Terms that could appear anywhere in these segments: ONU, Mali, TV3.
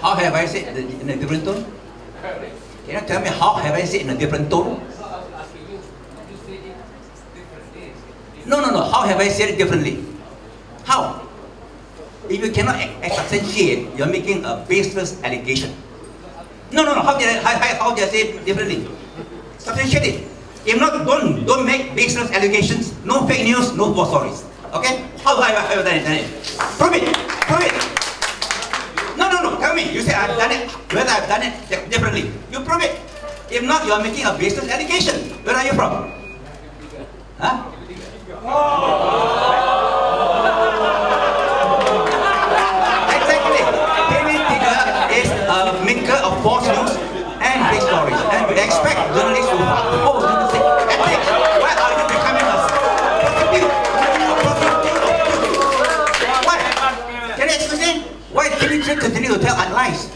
How have I said in a different tone? Can you tell me how have I said in a different tone? So I was asking you, you say it differently. No. How have I said it differently? How? If you cannot substantiate, you're making a baseless allegation. No. How did I say it differently? Substantiate it. If not, don't make baseless allegations. No fake news, no false stories. Okay? How have I done it? Prove it. Prove it. No. Tell me. You say I've done it. Whether I've done it differently. You prove it. If not, you are making a baseless allegation. Where are you from? Huh? Exactly. TV3 is a maker of false news and big stories, and we expect journalists to uphold journalistic ethics. Why are you becoming a prostitute? Why? Can you excuse me? Why do you continue to tell lies?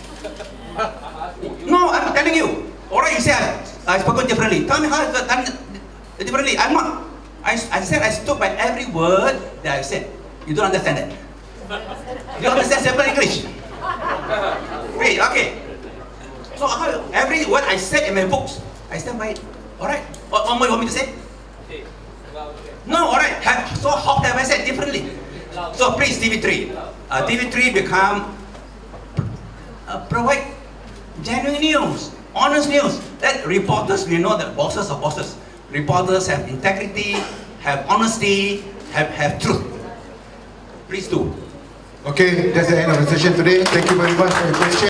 No, I'm telling you. Alright, you say I spoke differently. Tell me how I've done differently. I'm not. I said I stood by every word that I said. You don't understand that. You don't understand simple English. Wait, okay. So every word I said in my books, I stand by it. Alright? What more you want me to say? No, alright. So how have I said differently? So please, TV3. TV3 become provide genuine news, honest news. That reporters, we know that bosses are bosses. Reporters have integrity, have honesty, have truth. Please do. Okay, that's the end of the session today. Thank you very much for your attention.